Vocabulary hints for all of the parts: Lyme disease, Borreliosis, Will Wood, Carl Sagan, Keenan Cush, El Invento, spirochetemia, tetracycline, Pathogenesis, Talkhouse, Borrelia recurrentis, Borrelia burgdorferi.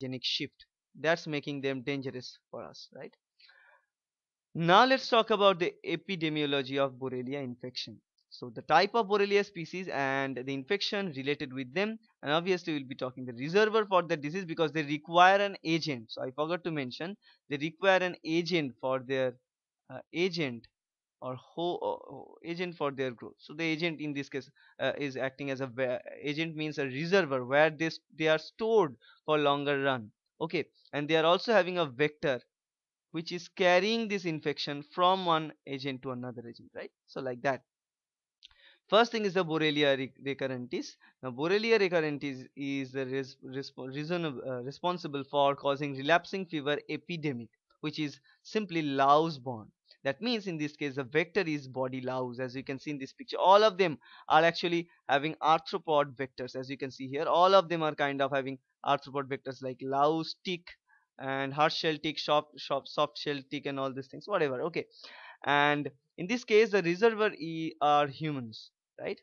genetic shift. That's making them dangerous for us, right? Now let's talk about the epidemiology of Borrelia infection. So the type of Borrelia species and the infection related with them, and obviously we'll be talking the reservoir for the disease, because they require an agent. So I forgot to mention, they require an agent for their agent for their growth. So the agent in this case is acting as a agent, means a reservoir where they are stored for longer run. Okay, and they are also having a vector which is carrying this infection from one agent to another agent, right? So like that. First thing is the Borrelia recurrentis. Now Borrelia recurrentis is responsible for causing relapsing fever epidemic, which is simply louse borne. That means in this case the vector is body louse, as you can see in this picture. All of them are actually having arthropod vectors, as you can see here. All of them are kind of having arthropod vectors like louse tick and hard shell tick, soft shell tick, and all these things, whatever. Okay, and in this case the reservoir are humans, right?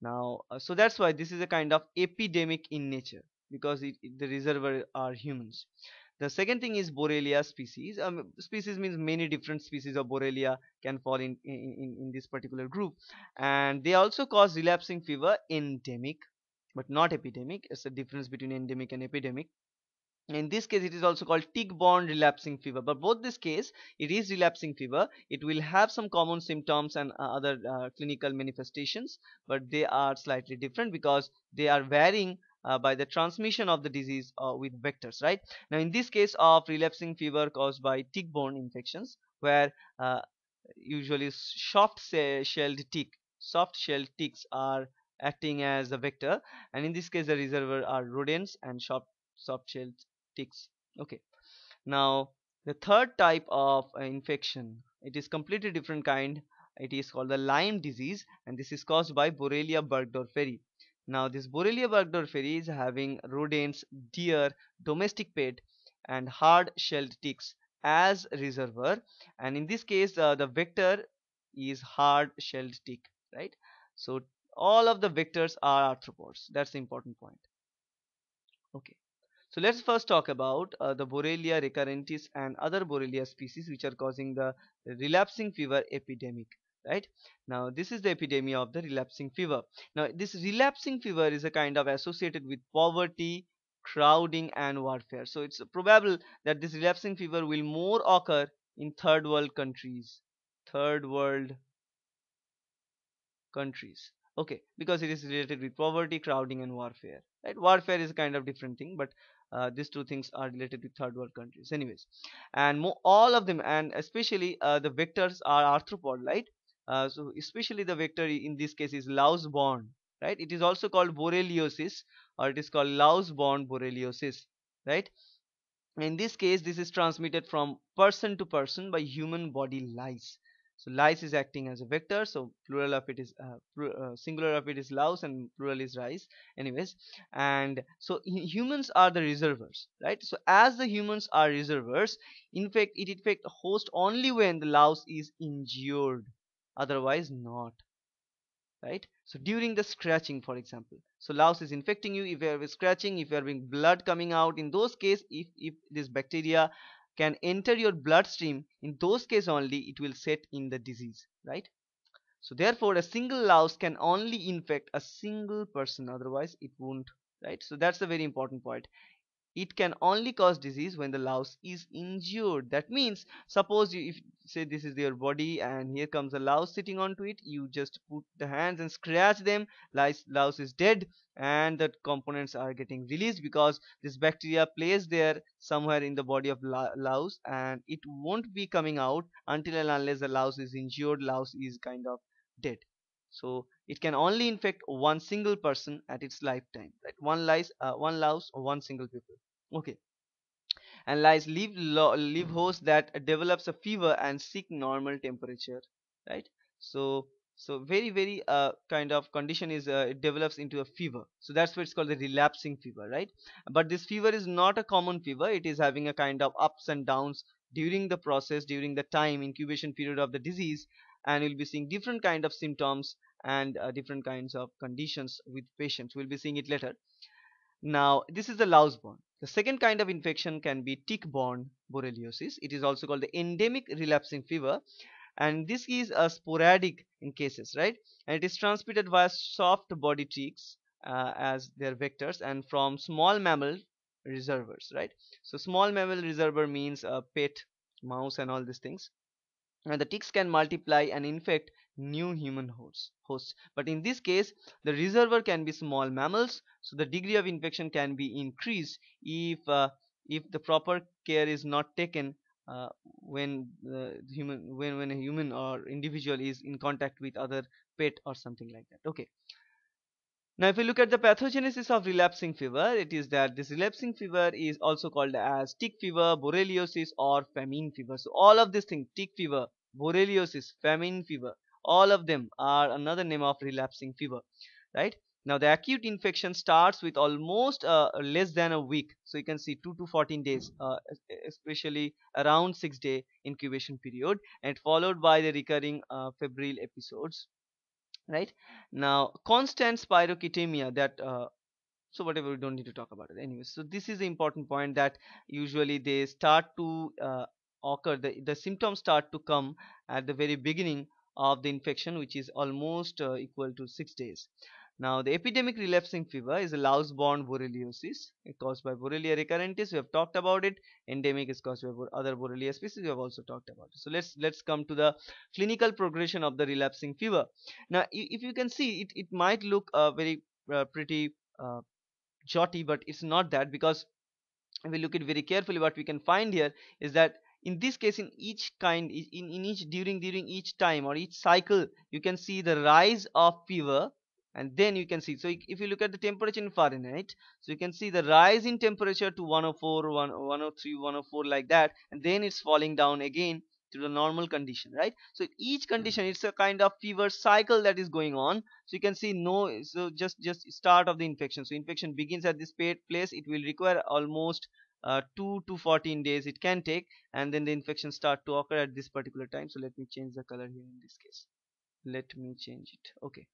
Now so that's why this is a kind of epidemic in nature, because the reservoir are humans. The second thing is Borrelia species. Species means many different species of Borrelia can fall in this particular group, and they also cause relapsing fever endemic but not epidemic. It's a difference between endemic and epidemic. In this case it is also called tick-borne relapsing fever, but both this case it is relapsing fever. It will have some common symptoms and other clinical manifestations, but they are slightly different because they are varying by the transmission of the disease with vectors, right? Now in this case of relapsing fever caused by tick-borne infections, where usually soft-shelled ticks are acting as a vector, and in this case the reservoir are rodents and soft-shelled ticks. Okay, now the third type of infection, it is completely different kind. It is called the Lyme disease, and this is caused by Borrelia burgdorferi. Now this Borrelia burgdorferi is having rodents, deer, domestic pet, and hard-shelled ticks as reservoir, and in this case the vector is hard-shelled tick, right? So all of the vectors are arthropods. That's the important point. Okay, so let's first talk about the Borrelia recurrentis and other Borrelia species which are causing the relapsing fever epidemic. Right, now this is the epidemic of the relapsing fever. Now this relapsing fever is a kind of associated with poverty, crowding, and warfare. So it's probable that this relapsing fever will more occur in third world countries, okay, because it is related with poverty, crowding, and warfare, right? Warfare is a kind of different thing, but these two things are related to third world countries anyways. And all of them, and especially the vectors are arthropod, right? So especially the vector in this case is louse borne, right? It is also called borreliosis, or it is called louse borne borreliosis, right? In this case this is transmitted from person to person by human body lice. So lice is acting as a vector, so plural of it is singular of it is louse and plural is rice anyways. And so humans are the reservoirs, right? So as the humans are reservoirs, in fact it infects host only when the louse is injured, otherwise not, right? So during the scratching, for example, so louse is infecting you. If you are scratching, if you are having blood coming out, in those cases if this bacteria can enter your bloodstream, in those cases only it will set in the disease, right? So therefore a single louse can only infect a single person, otherwise it won't, right? So that's a very important point. It can only cause disease when the louse is injured. That means suppose you, if say this is your body and here comes a louse sitting onto it, you just put the hands and scratch them, louse is dead and the components are getting released, because this bacteria plays there somewhere in the body of louse, and it won't be coming out until and unless the louse is injured, louse is kind of dead. So it can only infect one single person at its lifetime, right? One louse or one single people. Okay, and lice live host that develops a fever and seek normal temperature, right? So very kind of condition is it develops into a fever. So that's why it's called the relapsing fever, right? But this fever is not a common fever. It is having a kind of ups and downs during the process, during the time incubation period of the disease, and we'll be seeing different kind of symptoms and different kinds of conditions with patients. We'll be seeing it later. Now, this is the louse-borne. The second kind of infection can be tick-borne borreliosis. It is also called the endemic relapsing fever, and this is a sporadic in cases, right? And it is transmitted via soft body ticks as their vectors and from small mammal reservoirs, right? So small mammal reservoir means a pet mouse and all these things. And the ticks can multiply and infect new human hosts, but in this case the reservoir can be small mammals, so the degree of infection can be increased if the proper care is not taken when a human or individual is in contact with other pet or something like that. Okay, now if we look at the pathogenesis of relapsing fever, it is that this relapsing fever is also called as tick fever, borreliosis, or famine fever. So all of these things, tick fever, borreliosis, famine fever, all of them are another name of relapsing fever, right? Now the acute infection starts with almost less than a week, so you can see 2 to 14 days, especially around 6-day incubation period, and followed by the recurring febrile episodes, right? Now constant spirochetemia, that so whatever, we don't need to talk about it anyway. So this is the important point, that usually they start to occur, the symptoms start to come at the very beginning of the infection, which is almost equal to 6 days. Now the epidemic relapsing fever is a louse-borne borreliosis caused by Borrelia recurrentis. We have talked about it. Endemic is caused by other Borrelia species. We have also talked about it. So let's come to the clinical progression of the relapsing fever. Now if you can see, it might look very pretty jotty, but it's not that, because if we look at it very carefully, what we can find here is that in this case, in each kind, in each during each time or each cycle, you can see the rise of fever, and then you can see, so if you look at the temperature in Fahrenheit, so you can see the rise in temperature to 104, 103, 104 like that, and then it's falling down again to the normal condition, right? So each condition, it's a kind of fever cycle that is going on. So you can see, no, so just start of the infection. So infection begins at this place. It will require almost 2 to 14 days it can take, and then the infection start to occur at this particular time. So let me change the color here in this case. Let me change it. Okay,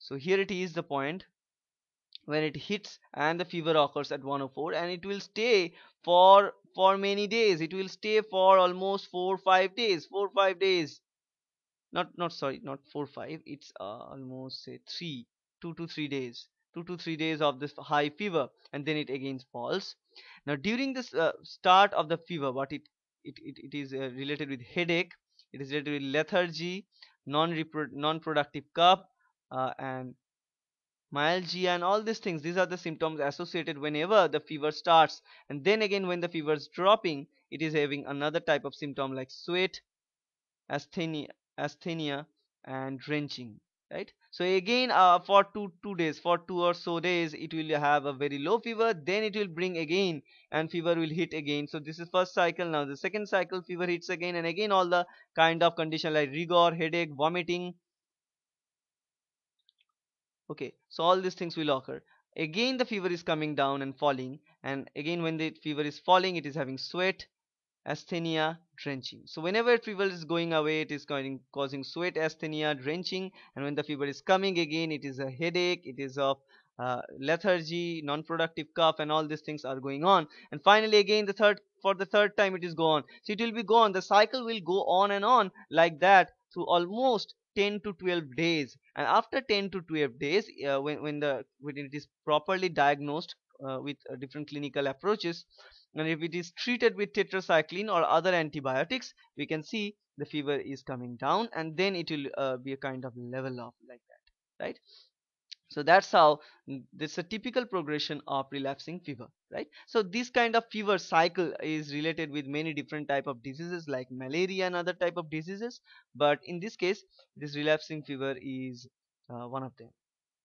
so here it is, the point when it hits and the fever occurs at 104, and it will stay for many days. It will stay for almost 4 or 5 days. 4 or 5 days, not 4 or 5, it's almost say 2 to 3 days. 2 to 3 days of this high fever, and then it again falls. Now during this start of the fever, what it is related with headache, it is related with lethargy, non-productive cough, and myalgia, and all these things. These are the symptoms associated whenever the fever starts, and then again when the fever is dropping, it is having another type of symptom like sweat, asthenia, and drenching, right? So again for two or so days it will have a very low fever, then it will bring again, and fever will hit again. So this is first cycle. Now the second cycle, fever hits again, and again all the kind of condition like rigor, headache, vomiting. Okay, so all these things will occur. Again the fever is coming down and falling, and again when the fever is falling, it is having sweat, asthenia, drenching. So whenever fever is going away, it is causing sweat, asthenia, drenching, and when the fever is coming again, it is a headache, it is of lethargy, non-productive cough, and all these things are going on. And finally again for the third time it is go on. So it will be gone. The cycle will go on and on like that through almost 10 to 12 days. And after 10 to 12 days, when it is properly diagnosed with different clinical approaches, and if it is treated with tetracycline or other antibiotics, we can see the fever is coming down, and then it will be a kind of level off like that, right? So that's how this is a typical progression of relapsing fever, right? So this kind of fever cycle is related with many different type of diseases like malaria and other type of diseases, but in this case this relapsing fever is one of them.